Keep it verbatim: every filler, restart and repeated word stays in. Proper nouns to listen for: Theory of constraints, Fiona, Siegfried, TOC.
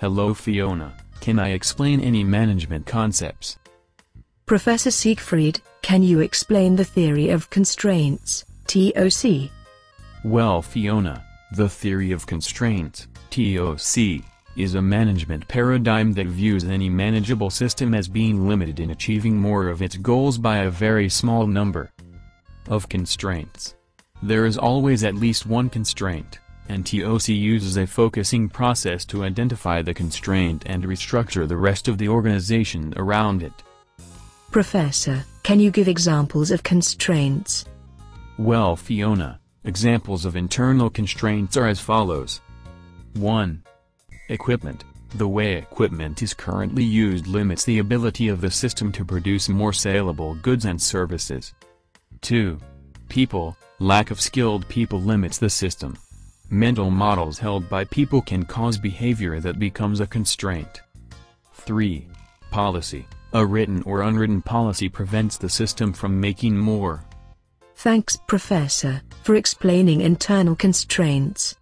Hello Fiona, can I explain any management concepts? Professor Siegfried, can you explain the theory of constraints, T O C? Well Fiona, the theory of constraints, T O C, is a management paradigm that views any manageable system as being limited in achieving more of its goals by a very small number of constraints. There is always at least one constraint, and T O C uses a focusing process to identify the constraint and restructure the rest of the organization around it. Professor, can you give examples of constraints? Well Fiona, examples of internal constraints are as follows. one. Equipment. The way equipment is currently used limits the ability of the system to produce more saleable goods and services. two. People. Lack of skilled people limits the system. Mental models held by people can cause behavior that becomes a constraint. three. Policy. A written or unwritten policy prevents the system from making more. Thanks, Professor, for explaining internal constraints.